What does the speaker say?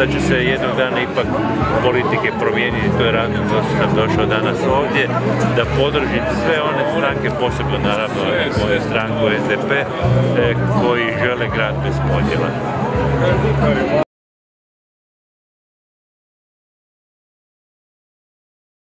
Da će se jednog dana ipak politike promijeniti, to je razlog što sam došao danas ovdje, da podržim sve one stranke, posebno naravno moju stranku SDP, koji žele grad bez podjela.